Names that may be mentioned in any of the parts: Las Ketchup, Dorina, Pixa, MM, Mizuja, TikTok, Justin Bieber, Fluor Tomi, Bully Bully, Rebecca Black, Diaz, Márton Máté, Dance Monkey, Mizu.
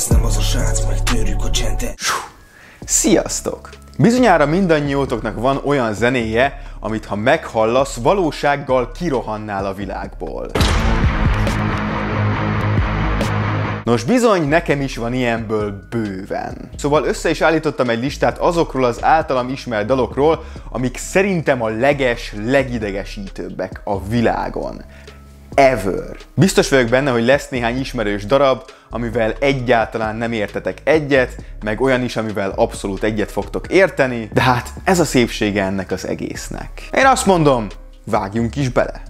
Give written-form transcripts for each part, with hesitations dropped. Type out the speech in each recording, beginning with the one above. ez nem az a srác, majd törjük a csendet. Sziasztok! Bizonyára mindannyiótoknak van olyan zenéje, amit ha meghallasz, valósággal kirohannál a világból. Nos bizony, nekem is van ilyenből bőven. Szóval össze is állítottam egy listát azokról az általam ismert dalokról, amik szerintem a legidegesítőbbek a világon. Ever. Biztos vagyok benne, hogy lesz néhány ismerős darab, amivel egyáltalán nem értetek egyet, meg olyan is, amivel abszolút egyet fogtok érteni, de hát ez a szépsége ennek az egésznek. Én azt mondom, vágjunk is bele!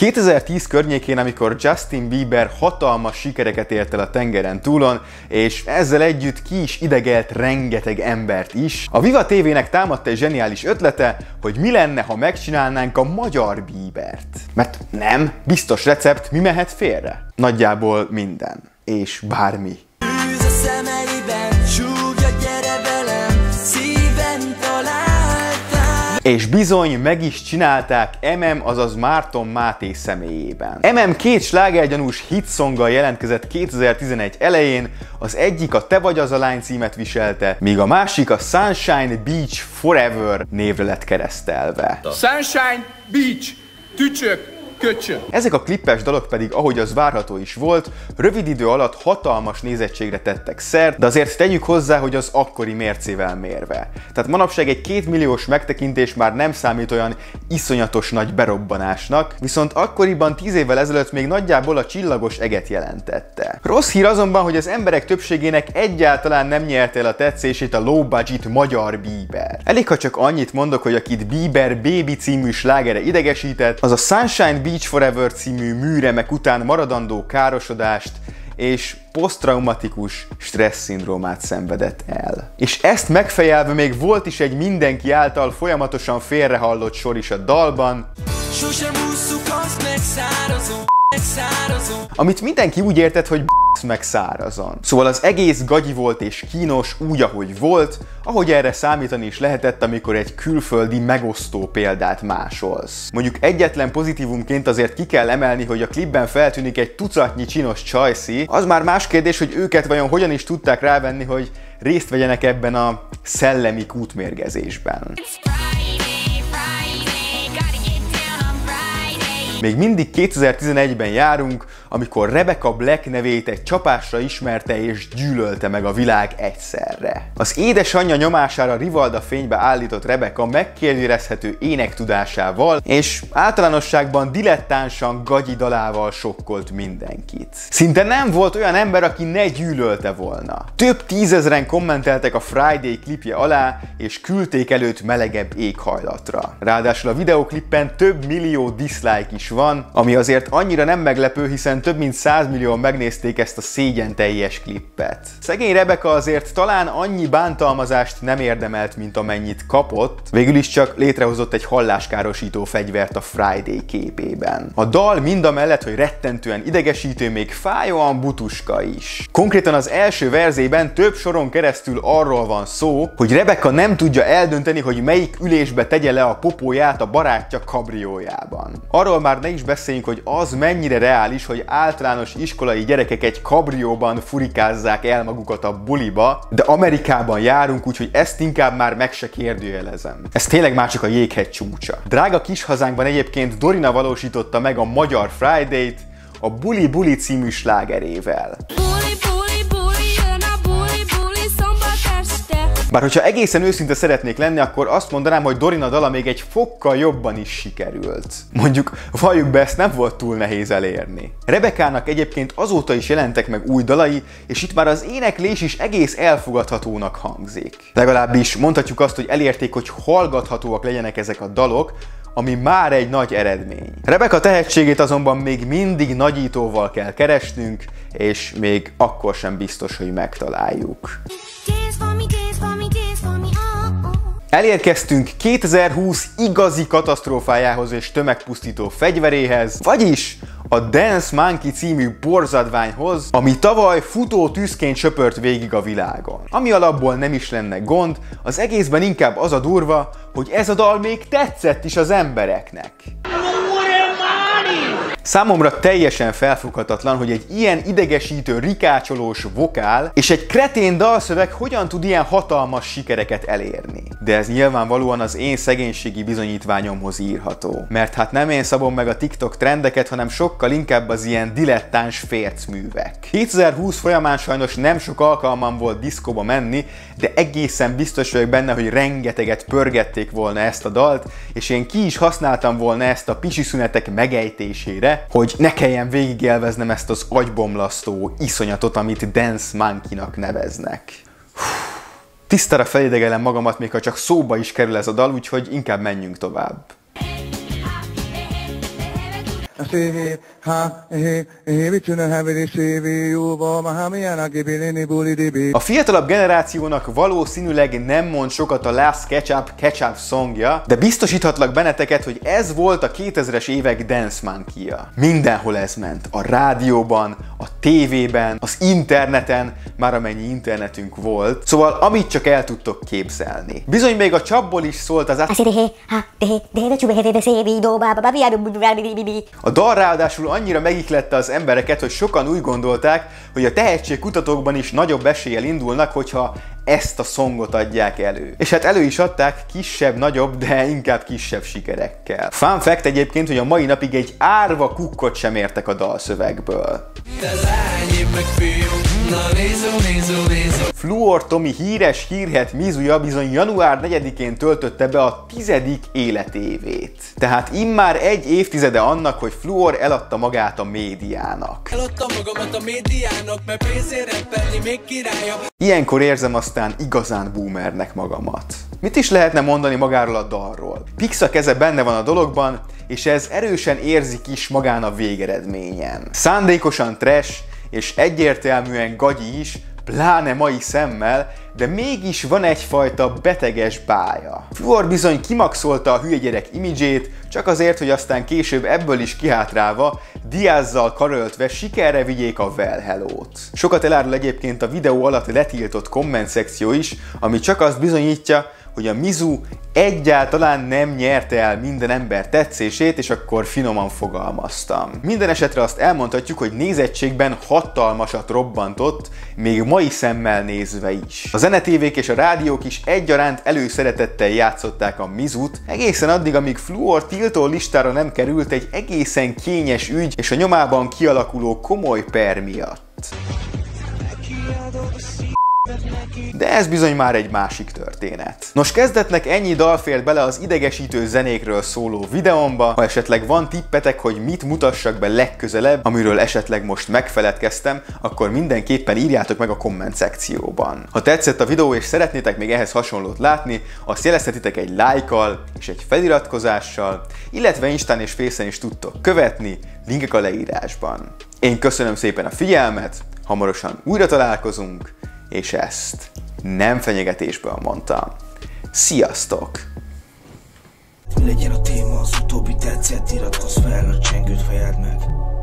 A 2010 környékén, amikor Justin Bieber hatalmas sikereket ért el a tengeren túlon, és ezzel együtt ki is idegelt rengeteg embert is, a Viva TV-nek támadt egy zseniális ötlete, hogy mi lenne, ha megcsinálnánk a magyar Biebert. Mert nem, biztos recept, mi mehet félre? Nagyjából minden. És bármi. És bizony, meg is csinálták MM, azaz Márton Máté személyében. MM két slágergyanús hitszonggal jelentkezett 2011 elején, az egyik a Te vagy az a lány címet viselte, míg a másik a Sunshine Beach Forever névre lett keresztelve. Sunshine Beach, tücsök! Köcsön. Ezek a klippes dalok pedig, ahogy az várható is volt, rövid idő alatt hatalmas nézettségre tettek szert, de azért tegyük hozzá, hogy az akkori mércével mérve. Tehát manapság egy 2 milliós megtekintés már nem számít olyan iszonyatos nagy berobbanásnak, viszont akkoriban 10 évvel ezelőtt még nagyjából a csillagos eget jelentette. Rossz hír azonban, hogy az emberek többségének egyáltalán nem nyert el a tetszését a low budget magyar Bieber. Elég, ha csak annyit mondok, hogy akit Bieber Baby című slágere idegesített, az a Sunshine Beach Forever című műremek után maradandó károsodást és poszttraumatikus stressz-szindrómát szenvedett el. És ezt megfejelve még volt is egy mindenki által folyamatosan félrehallott sor is a dalban, amit mindenki úgy értett, hogy meg szárazon. Szóval az egész gagyi volt és kínos úgy, ahogy volt, ahogy erre számítani is lehetett, amikor egy külföldi megosztó példát másolsz. Mondjuk egyetlen pozitívumként azért ki kell emelni, hogy a klipben feltűnik egy tucatnyi csinos csajszi, az már más kérdés, hogy őket vajon hogyan is tudták rávenni, hogy részt vegyenek ebben a szellemi kútmérgezésben. Még mindig 2011-ben járunk, amikor Rebecca Black nevét egy csapásra ismerte és gyűlölte meg a világ egyszerre. Az édesanyja nyomására rivalda fénybe állított Rebecca megkérdőjelezhető énektudásával és általánosságban dilettánsan gagyi dalával sokkolt mindenkit. Szinte nem volt olyan ember, aki ne gyűlölte volna. Több tízezren kommenteltek a Friday klipje alá és küldték előtt melegebb éghajlatra. Ráadásul a videóklippen több millió dislike is van, ami azért annyira nem meglepő, hiszen több mint 100 millióan megnézték ezt a szégyen teljes klippet. Szegény Rebecca azért talán annyi bántalmazást nem érdemelt, mint amennyit kapott, végül is csak létrehozott egy halláskárosító fegyvert a Friday képében. A dal mindamellett, hogy rettentően idegesítő, még fájóan butuska is. Konkrétan az első verzében több soron keresztül arról van szó, hogy Rebecca nem tudja eldönteni, hogy melyik ülésbe tegye le a popóját a barátja kabriójában. Arról már ne is beszéljünk, hogy az mennyire reális, hogy általános iskolai gyerekek egy kabrióban furikázzák el magukat a buliba, de Amerikában járunk, úgyhogy ezt inkább már meg se kérdőjelezem. Ez tényleg már csak a jéghegy csúcsa. Drága kis hazánkban egyébként Dorina valósította meg a magyar Friday-t a Bully Bully című slágerével. Bár hogyha egészen őszinte szeretnék lenni, akkor azt mondanám, hogy Dorina dala még egy fokkal jobban is sikerült. Mondjuk, valljuk be, ezt nem volt túl nehéz elérni. Rebecca-nak egyébként azóta is jelentek meg új dalai, és itt már az éneklés is egész elfogadhatónak hangzik. Legalábbis mondhatjuk azt, hogy elérték, hogy hallgathatóak legyenek ezek a dalok, ami már egy nagy eredmény. Rebecca tehetségét azonban még mindig nagyítóval kell keresnünk, és még akkor sem biztos, hogy megtaláljuk. Elérkeztünk 2020 igazi katasztrófájához és tömegpusztító fegyveréhez, vagyis a Dance Monkey című borzadványhoz, ami tavaly futó tűzként söpört végig a világon. Ami alapból nem is lenne gond, az egészben inkább az a durva, hogy ez a dal még tetszett is az embereknek. Számomra teljesen felfoghatatlan, hogy egy ilyen idegesítő, rikácsolós vokál és egy kretén dalszöveg hogyan tud ilyen hatalmas sikereket elérni. De ez nyilvánvalóan az én szegénységi bizonyítványomhoz írható. Mert hát nem én szabom meg a TikTok trendeket, hanem sokkal inkább az ilyen dilettáns fércművek. 2020 folyamán sajnos nem sok alkalmam volt diszkóba menni, de egészen biztos vagyok benne, hogy rengeteget pörgették volna ezt a dalt, és én ki is használtam volna ezt a pisi szünetek megejtésére, hogy ne kelljen végigélveznem ezt az agybomlasztó iszonyatot, amit Dance Monkey-nak neveznek. Tisztára felidegelem magamat, még ha csak szóba is kerül ez a dal, úgyhogy inkább menjünk tovább. A fiatalabb generációnak valószínűleg nem mond sokat a Las Ketchup szongja, de biztosíthatlak benneteket, hogy ez volt a 2000-es évek Dance Monkey-ja. Mindenhol ez ment. A rádióban, a tévében, az interneten, már amennyi internetünk volt. Szóval amit csak el tudtok képzelni. Bizony még a csapból is szólt az A dal ráadásul annyira megihlette az embereket, hogy sokan úgy gondolták, hogy a tehetségkutatókban is nagyobb eséllyel indulnak, hogyha ezt a szongot adják elő. És hát elő is adták kisebb-nagyobb, de inkább kisebb sikerekkel. Fun fact egyébként, hogy a mai napig egy árva kukkot sem értek a dalszövegből. Fluor Tomi híres hírhet Mizuja bizony január 4-én töltötte be a 10. életévét. Tehát immár egy évtizede annak, hogy Fluor eladta magát a médiának. Eladtam magamat a médiának, mert pénzért rappelni még királyabb. Ilyenkor érzem aztán igazán boomernek magamat. Mit is lehetne mondani magáról a dalról? Pixa keze benne van a dologban, és ez erősen érzik is magán a végeredményen. Szándékosan trash, és egyértelműen gagyi is, pláne mai szemmel, de mégis van egyfajta beteges bája. Fluor bizony kimaxolta a hülye gyerek imidzsét, csak azért, hogy aztán később ebből is kihátrálva, Diazzal karöltve sikerre vigyék a Well Hello-t. Sokat elárul egyébként a videó alatt letiltott komment szekció is, ami csak azt bizonyítja, hogy a Mizu egyáltalán nem nyerte el minden ember tetszését, és akkor finoman fogalmaztam. Minden esetre azt elmondhatjuk, hogy nézettségben hatalmasat robbantott, még mai szemmel nézve is. A zenetévék és a rádiók is egyaránt előszeretettel játszották a Mizut, egészen addig, amíg Fluor tiltó listára nem került egy egészen kényes ügy és a nyomában kialakuló komoly per miatt. De ez bizony már egy másik történet. Nos, kezdetnek ennyi dal fér bele az idegesítő zenékről szóló videómba. Ha esetleg van tippetek, hogy mit mutassak be legközelebb, amiről esetleg most megfeledkeztem, akkor mindenképpen írjátok meg a komment szekcióban. Ha tetszett a videó és szeretnétek még ehhez hasonlót látni, azt jelezhetitek egy lájkkal és egy feliratkozással, illetve Instán és Facen is tudtok követni, linkek a leírásban. Én köszönöm szépen a figyelmet, hamarosan újra találkozunk, és ezt nem fenyegetésből mondtam. Sziasztok! Legyen a téma az utóbbi tetszett, iratkozz fel, a csengőt fejeld meg.